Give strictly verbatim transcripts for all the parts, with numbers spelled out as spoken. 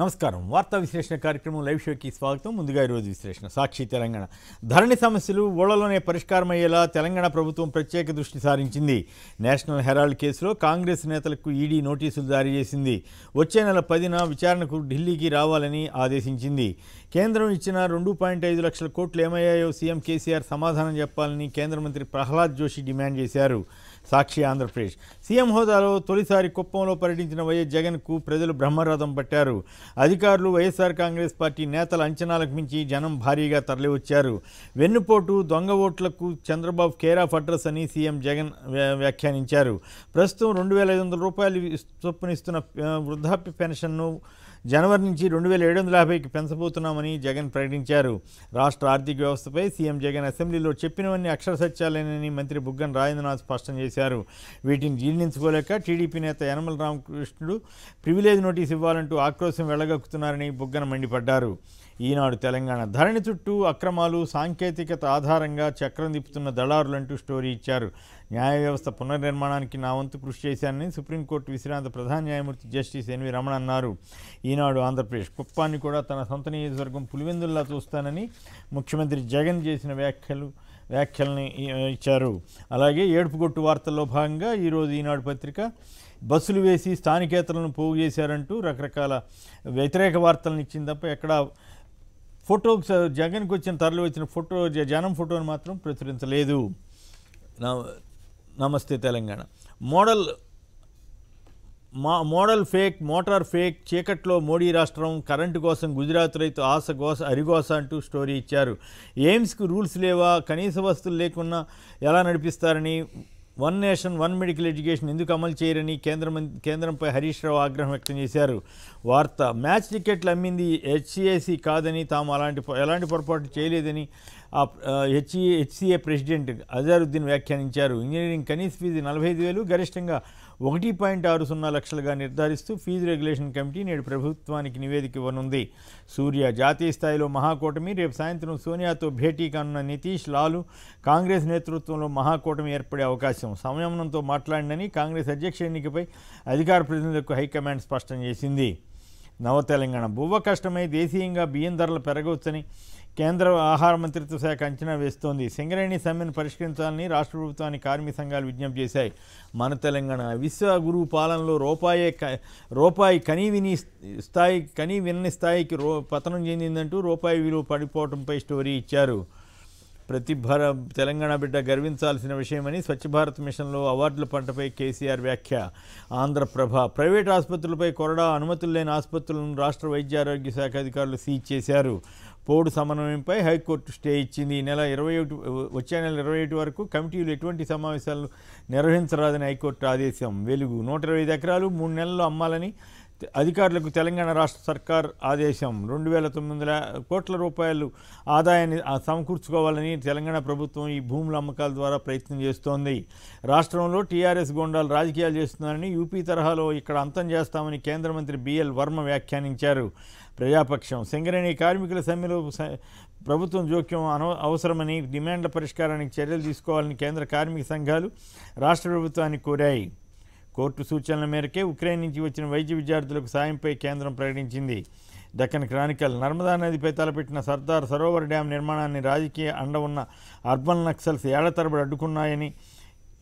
నమస్కారం వార్తా విశ్లేషణ కార్యక్రమం లైవ్ షోకి స్వాగతం ముందుగా ఈ రోజు విశ్లేషణ సాక్షి తెలంగాణ ధరణి సమస్యలు ఓడలోనే పరిష్కారమయ్యేలా తెలంగాణ ప్రభుత్వం ప్రత్యేక దృష్టి సారించింది నేషనల్ హెరాల్డ్ కేసులో కాంగ్రెస్ నేతలకు ఈడీ నోటీసులు జారీ చేసింది వచ్చే నెల పదిన విచారణకు ఢిల్లీకి రావాలని ఆదేశించింది కేంద్రం ఇచ్చిన రెండు పాయింట్ ఐదు లక్షల కోట్లు ఏమయ్యాయో సీఎం కేసీఆర్ సమాధానం చెప్పాలని కేంద్ర మంత్రి ప్రహ్లాద్ జోషి డిమాండ్ చేశారు సాక్షి ఆంధ్రప్రదేశ్ సీఎం హోదాలో తొలిసారి కుప్పంలో పర్యటించిన వైఎస్ జగన్కు ప్రజలు బ్రహ్మరథం పట్టారు అధికారులు వైఎస్ఆర్ కాంగ్రెస్ పార్టీ నేతల అంచనాలకు మించి జనం భారీగా తరలివచ్చారు వెన్నుపోటు దొంగ ఓట్లకు చంద్రబాబు కేర్ ఆఫ్ అడ్రస్ అని సీఎం జగన్ వ్యాఖ్యానించారు ప్రస్తుతం రెండు వేల ఐదు వందల రూపాయలు చొప్పునిస్తున్న వృద్ధాప్య పెన్షన్ను జనవరి నుంచి రెండు వేల ఏడు వందల యాభైకి పెంచబోతున్నామని జగన్ ప్రకటించారు రాష్ట్ర ఆర్థిక వ్యవస్థపై సీఎం జగన్ అసెంబ్లీలో చెప్పినవన్నీ అక్షర సత్యాలేనని మంత్రి బుగ్గన రాజేంద్రనాథ్ స్పష్టం చేశారు వీటిని జీర్ణించుకోలేక టీడీపీ నేత యనమల రామకృష్ణుడు ప్రివిలేజ్ నోటీస్ ఇవ్వాలంటూ ఆక్రోశం వెళ్లగక్కుతున్నారని బుగ్గన మండిపడ్డారు ఈనాడు తెలంగాణ ధరణి చుట్టూ అక్రమాలు సాంకేతికత ఆధారంగా చక్రం తిప్పుతున్న దళారులంటూ స్టోరీ ఇచ్చారు న్యాయ వ్యవస్థ పునర్నిర్మాణానికి నా వంతు కృషి చేశానని సుప్రీంకోర్టు విశ్రాంత ప్రధాన న్యాయమూర్తి జస్టిస్ ఎన్వి రమణ అన్నారు ఈనాడు ఆంధ్రప్రదేశ్ కుప్పాన్ని కూడా తన సొంత నియోజకవర్గం పులివెందుల్లా చూస్తానని ముఖ్యమంత్రి జగన్ చేసిన వ్యాఖ్యలు వ్యాఖ్యలని ఇచ్చారు అలాగే ఏడుపుగొట్టు వార్తల్లో భాగంగా ఈరోజు ఈనాడు పత్రిక బస్సులు వేసి స్థానికేతలను పోగు చేశారంటూ రకరకాల వ్యతిరేక వార్తలను ఇచ్చింది తప్ప ఎక్కడా ఫోటో జగన్కి వచ్చిన తరలి వచ్చిన ఫోటో జనం ఫోటోని మాత్రం ప్రచురించలేదు నమస్తే తెలంగాణ మోడల్ మా మోడల్ ఫేక్ మోటార్ ఫేక్ చీకట్లో మోడీ రాష్ట్రం కరెంటు కోసం గుజరాత్ రైతు ఆశ గోస అరిగోస అంటూ స్టోరీ ఇచ్చారు ఎయిమ్స్కు రూల్స్ లేవా కనీస వస్తువులు లేకున్నా ఎలా నడిపిస్తారని one nation one medical education ఎందుకు అమలు చేయరని కేంద్రం కేంద్రంపై హరీష్ రావు ఆగ్రహం వ్యక్తం చేశారు వార్త మ్యాచ్ టికెట్లు అమ్మింది హెచ్సిఏసీ కాదని తాము అలాంటి ఎలాంటి పొరపాట్లు చేయలేదని ఆ హెచ్ఈఏ హెచ్సిఏ ప్రెసిడెంట్ అజారుద్దీన్ వ్యాఖ్యానించారు ఇంజనీరింగ్ కనీస ఫీజు నలభై ఐదు వేలు గరిష్టంగా ఒకటి పాయింట్ ఆరు సున్నా లక్షలుగా నిర్ధారిస్తూ ఫీజు రెగ్యులేషన్ కమిటీ నేడు ప్రభుత్వానికి నివేదిక ఇవ్వనుంది సూర్య జాతీయ స్థాయిలో మహాకూటమి రేపు సాయంత్రం సోనియాతో భేటీ కానున్న నితీష్ లాలు కాంగ్రెస్ నేతృత్వంలో మహాకూటమి ఏర్పడే అవకాశం సంయమనంతో మాట్లాడినని కాంగ్రెస్ అధ్యక్ష ఎన్నికపై అధికార ప్రతినిధులకు హైకమాండ్ స్పష్టం చేసింది నవతెలంగాణ బువ్వ కష్టమై దేశీయంగా బియ్యం ధరలు పెరగవచ్చని కేంద్ర ఆహార మంత్రిత్వ శాఖ అంచనా వేస్తోంది సింగరేణి సమ్మెను పరిష్కరించాలని రాష్ట్ర ప్రభుత్వాన్ని కార్మిక సంఘాలు విజ్ఞప్తి చేశాయి మన తెలంగాణ విశ్వ గురువు పాలనలో రూపాయే రూపాయి కనీ విని స్థాయి కనీ వినని స్థాయికి రో పతనం చెందిందంటూ రూపాయి విలువ పడిపోవడంపై స్టోరీ ఇచ్చారు ప్రతిభర తెలంగాణ బిడ్డ గర్వించాల్సిన విషయమని స్వచ్ఛ భారత్ మిషన్లో అవార్డుల పంటపై కేసీఆర్ వ్యాఖ్య ఆంధ్రప్రభ ప్రైవేట్ ఆసుపత్రులపై కొరడా అనుమతులు లేని ఆసుపత్రులను రాష్ట్ర వైద్యారోగ్య శాఖ అధికారులు సీజ్ చేశారు పోడు సమన్వయంపై హైకోర్టు స్టే ఇచ్చింది ఈ నెల ఇరవై ఒకటి వచ్చే నెల ఇరవై ఒకటి వరకు కమిటీలు ఎటువంటి సమావేశాలు నిర్వహించరాదని హైకోర్టు ఆదేశం వెలుగు నూట ఇరవై ఐదు ఎకరాలు మూడు నెలల్లో అమ్మాలని అధికారులకు తెలంగాణ రాష్ట్ర సర్కార్ ఆదేశం రెండు వేల తొమ్మిది వందల కోట్ల రూపాయలు ఆదాయాన్ని సమకూర్చుకోవాలని తెలంగాణ ప్రభుత్వం ఈ భూముల అమ్మకాల ద్వారా ప్రయత్నం చేస్తోంది రాష్ట్రంలో టీఆర్ఎస్ గోండాలు రాజకీయాలు చేస్తున్నారని యూపీ తరహాలో ఇక్కడ అంతం చేస్తామని కేంద్ర మంత్రి బిఎల్ వర్మ వ్యాఖ్యానించారు ప్రజాపక్షం సింగరేణి కార్మికుల సమ్మెలో ప్రభుత్వం జోక్యం అన అవసరమని డిమాండ్ల పరిష్కారానికి చర్యలు తీసుకోవాలని కేంద్ర కార్మిక సంఘాలు రాష్ట్ర ప్రభుత్వాన్ని కోరాయి కోర్టు సూచనల మేరకే ఉక్రెయిన్ నుంచి వచ్చిన వైద్య విద్యార్థులకు సాయంపై కేంద్రం ప్రకటించింది దక్కన్ క్రానికల్ నర్మదా నదిపై తలపెట్టిన సర్దార్ సరోవర్ డ్యాం నిర్మాణాన్ని రాజకీయ అండ ఉన్న అర్బన్ నక్సల్స్ ఏళ్ల తరబడి అడ్డుకున్నాయని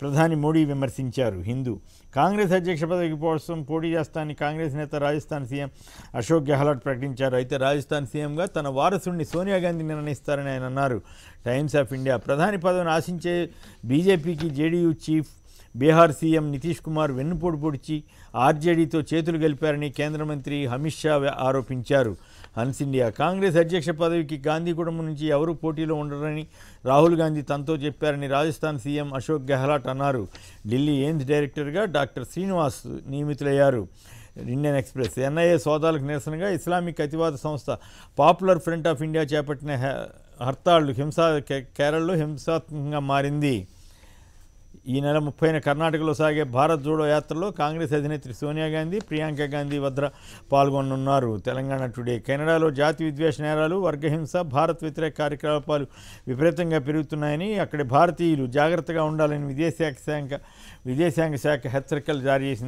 ప్రధాని మోడీ విమర్శించారు హిందూ కాంగ్రెస్ అధ్యక్ష పదవికి కోసం పోటీ చేస్తానని కాంగ్రెస్ నేత రాజస్థాన్ సీఎం అశోక్ గెహ్లాట్ ప్రకటించారు అయితే రాజస్థాన్ సీఎంగా తన వారసుడిని సోనియా గాంధీ నిర్ణయిస్తారని ఆయన అన్నారు టైమ్స్ ఆఫ్ ఇండియా ప్రధాని పదవిని ఆశించే బీజేపీకి JDU chief Bihar CM Nitish Kumar వెన్నుపోటు పొడిచి ఆర్జేడీతో చేతులు గెలిపారని కేంద్ర మంత్రి అమిత్ షా ఆరోపించారు హన్స్ ఇండియా కాంగ్రెస్ అధ్యక్ష పదవికి గాంధీ కుటుంబం నుంచి ఎవరూ పోటీలో ఉండరని రాహుల్ గాంధీ తనతో చెప్పారని రాజస్థాన్ సీఎం అశోక్ గెహ్లాట్ అన్నారు ఢిల్లీ ఎయిమ్స్ డైరెక్టర్గా డాక్టర్ శ్రీనివాస్ నియమితులయ్యారు ఇండియన్ ఎక్స్ప్రెస్ ఎన్ఐఏ సోదాలకు నిరసనగా ఇస్లామిక్ అతివాద సంస్థ పాపులర్ ఫ్రంట్ ఆఫ్ ఇండియా చేపట్టిన హర్తాళ్లు హింసా కేరళలో హింసాత్మకంగా మారింది ఈ నెల ముప్పైన కర్ణాటకలో సాగే భారత్ జోడో యాత్రలో కాంగ్రెస్ అధినేత్రి సోనియా గాంధీ ప్రియాంక గాంధీ వద్ద పాల్గొనున్నారు తెలంగాణ టుడే కెనడాలో జాతి విద్వేష నేరాలు వర్గహింస భారత్ వ్యతిరేక కార్యకలాపాలు విపరీతంగా పెరుగుతున్నాయని అక్కడి భారతీయులు జాగ్రత్తగా ఉండాలని విదేశాంగ శాఖ విదేశాంగ శాఖ హెచ్చరికలు జారీ చేసింది.